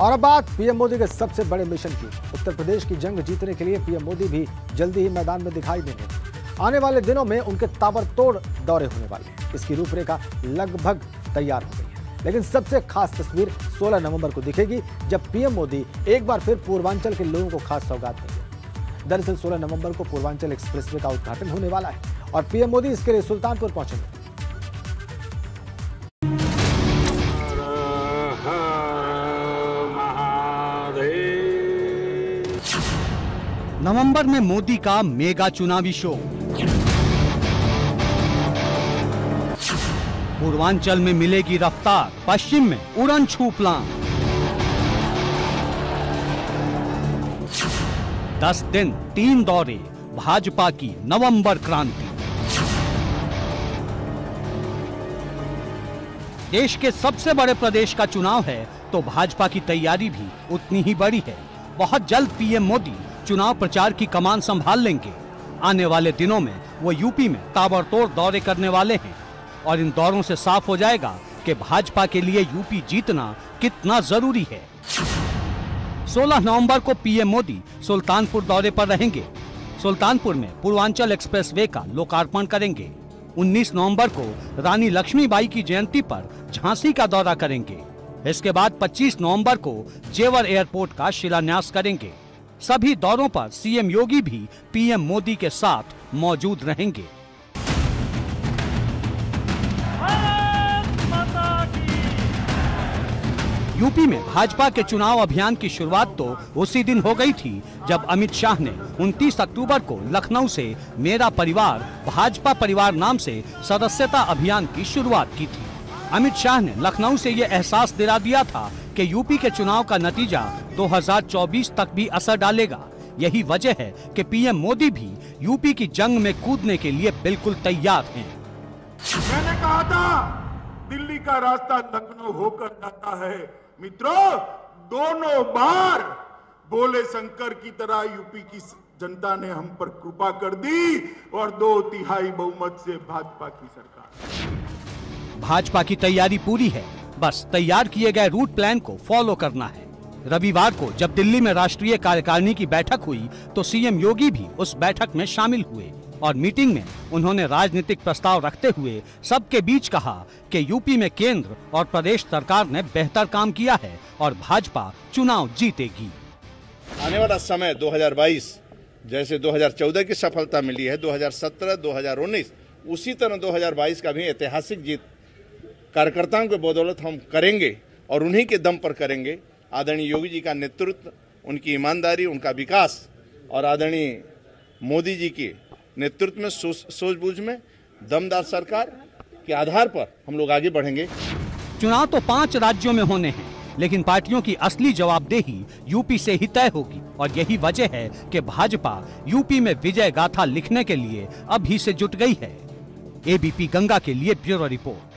और अब बात पीएम मोदी के सबसे बड़े मिशन की। उत्तर प्रदेश की जंग जीतने के लिए पीएम मोदी भी जल्दी ही मैदान में दिखाई देंगे। आने वाले दिनों में उनके ताबड़तोड़ दौरे होने वाले हैं। इसकी रूपरेखा लगभग तैयार हो गई है, लेकिन सबसे खास तस्वीर 16 नवंबर को दिखेगी, जब पीएम मोदी एक बार फिर पूर्वांचल के लोगों को खास सौगात देंगे। दरअसल 16 नवंबर को पूर्वांचल एक्सप्रेसवे का उद्घाटन होने वाला है और पीएम मोदी इसके लिए सुल्तानपुर पहुंचेंगे। नवंबर में मोदी का मेगा चुनावी शो। पूर्वांचल में मिलेगी रफ्तार, पश्चिम में उड़न छू प्लान। 10 दिन 3 दौरे, भाजपा की नवंबर क्रांति। देश के सबसे बड़े प्रदेश का चुनाव है, तो भाजपा की तैयारी भी उतनी ही बड़ी है। बहुत जल्द पीएम मोदी चुनाव प्रचार की कमान संभाल लेंगे। आने वाले दिनों में वो यूपी में ताबड़तोड़ दौरे करने वाले हैं और इन दौरों से साफ हो जाएगा कि भाजपा के लिए यूपी जीतना कितना जरूरी है। 16 नवंबर को पीएम मोदी सुल्तानपुर दौरे पर रहेंगे। सुल्तानपुर में पूर्वांचल एक्सप्रेसवे का लोकार्पण करेंगे। 19 नवंबर को रानी लक्ष्मीबाई की जयंती पर झांसी का दौरा करेंगे। इसके बाद 25 नवंबर को जेवर एयरपोर्ट का शिलान्यास करेंगे। सभी दौरों पर सीएम योगी भी पीएम मोदी के साथ मौजूद रहेंगे। यूपी में भाजपा के चुनाव अभियान की शुरुआत तो उसी दिन हो गई थी, जब अमित शाह ने 29 अक्टूबर को लखनऊ से मेरा परिवार भाजपा परिवार नाम से सदस्यता अभियान की शुरुआत की थी। अमित शाह ने लखनऊ से ये एहसास दिला दिया था कि यूपी के चुनाव का नतीजा 2024 तक भी असर डालेगा। यही वजह है कि पीएम मोदी भी यूपी की जंग में कूदने के लिए बिल्कुल तैयार हैं। मैंने कहा था दिल्ली का रास्ता लखनऊ होकर जाता है। मित्रों, दोनों बार भोले शंकर की तरह यूपी की जनता ने हम पर कृपा कर दी और 2/3 बहुमत से भाजपा की सरकार। भाजपा की तैयारी पूरी है, बस तैयार किए गए रूट प्लान को फॉलो करना है। रविवार को जब दिल्ली में राष्ट्रीय कार्यकारिणी की बैठक हुई, तो सीएम योगी भी उस बैठक में शामिल हुए और मीटिंग में उन्होंने राजनीतिक प्रस्ताव रखते हुए सबके बीच कहा कि यूपी में केंद्र और प्रदेश सरकार ने बेहतर काम किया है और भाजपा चुनाव जीतेगी। आने वाला समय 2022 जैसे 2014 की सफलता मिली है, 2017, 2019 उसी तरह 2022 का भी ऐतिहासिक जीत कार्यकर्ताओं के बदौलत हम करेंगे और उन्हीं के दम पर करेंगे। आदरणीय योगी जी का नेतृत्व, उनकी ईमानदारी, उनका विकास और आदरणीय मोदी जी के नेतृत्व में सूझबूझ में दमदार सरकार के आधार पर हम लोग आगे बढ़ेंगे। चुनाव तो 5 राज्यों में होने हैं, लेकिन पार्टियों की असली जवाबदेही यूपी से ही तय होगी और यही वजह है कि भाजपा यूपी में विजय गाथा लिखने के लिए अभी से जुट गई है। एबीपी गंगा के लिए ब्यूरो रिपोर्ट।